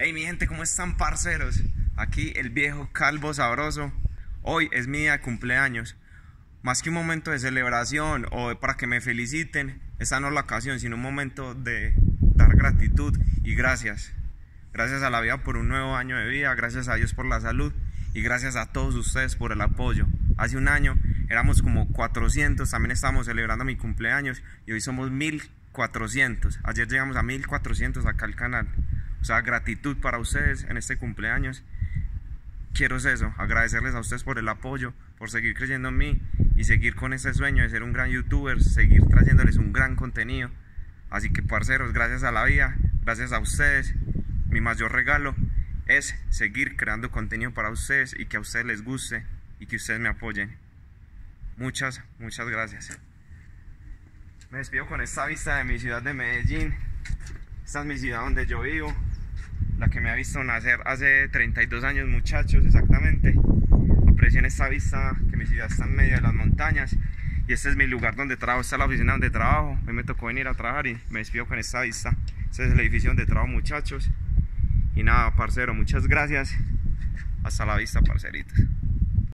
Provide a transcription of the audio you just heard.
Hey mi gente, ¿cómo están, parceros? Aquí el viejo calvo sabroso. Hoy es mi día de cumpleaños. Más que un momento de celebración o para que me feliciten, esta no es la ocasión, sino un momento de dar gratitud y gracias. Gracias a la vida por un nuevo año de vida, gracias a Dios por la salud y gracias a todos ustedes por el apoyo. Hace un año éramos como 400, también estábamos celebrando mi cumpleaños y hoy somos 1400. Ayer llegamos a 1400 acá al canal. O sea, gratitud para ustedes en este cumpleaños. Quiero eso, agradecerles a ustedes por el apoyo, por seguir creyendo en mí y seguir con ese sueño de ser un gran youtuber, seguir trayéndoles un gran contenido. Así que, parceros, gracias a la vida, gracias a ustedes. Mi mayor regalo es seguir creando contenido para ustedes y que a ustedes les guste y que ustedes me apoyen. Muchas gracias. Me despido con esta vista de mi ciudad de Medellín. Esta es mi ciudad donde yo vivo, la que me ha visto nacer hace 32 años, muchachos, exactamente. Aprecien esta vista, que mi ciudad está en medio de las montañas. Y este es mi lugar donde trabajo, esta es la oficina donde trabajo. Hoy me tocó venir a trabajar y me despido con esta vista. Este es el edificio donde trabajo, muchachos. Y nada, parcero, muchas gracias. Hasta la vista, parceritos.